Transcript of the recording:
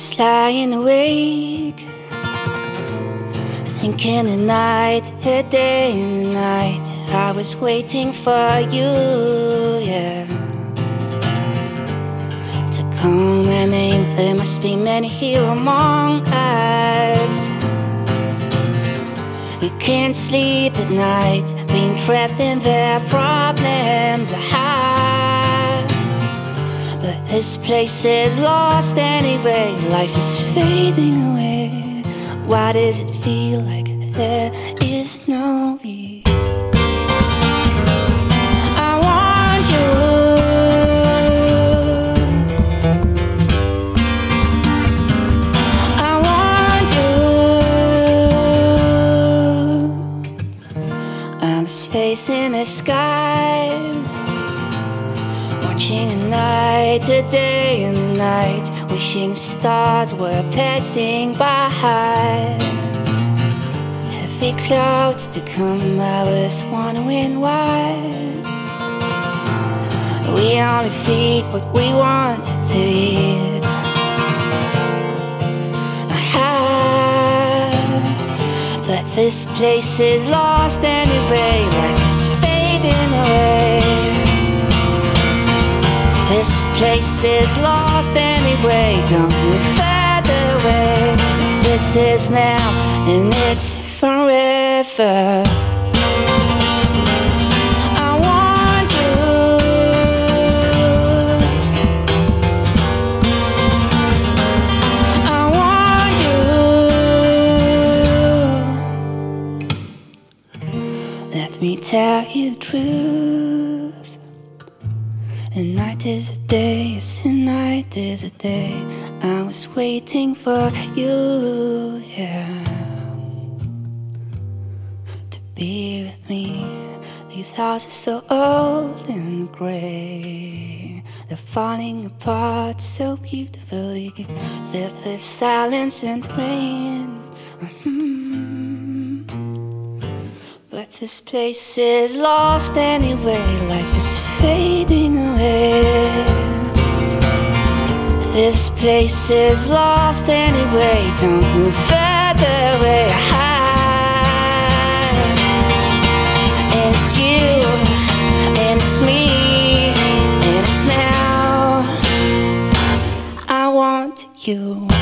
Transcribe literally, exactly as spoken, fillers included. was lying awake, thinking the night, a day and the night, I was waiting for you, yeah, to call my name. There must be many here among us. We can't sleep at night, being trapped in their problems. But this place is lost anyway. Life is fading away. Why does it feel like there is no me? I want you. I want you. I'm facing the sky, watching the night, the day and the night, wishing stars were passing by. Heavy clouds to come, I was wondering why. We only feed what we want to eat. Aha. But this place is lost anyway. Life is fading away. This place is lost anyway. Don't move further away. This is now and it's forever. I want you. I want you. Let me tell you the truth. The night is a day, yes, the night is a day. I was waiting for you, yeah, to be with me. These houses so old and grey, they're falling apart so beautifully, filled with silence and rain. But this place is lost anyway. Life is fading away. This place is lost anyway. Don't move further away. And it's you, and it's me, and it's now. I want you.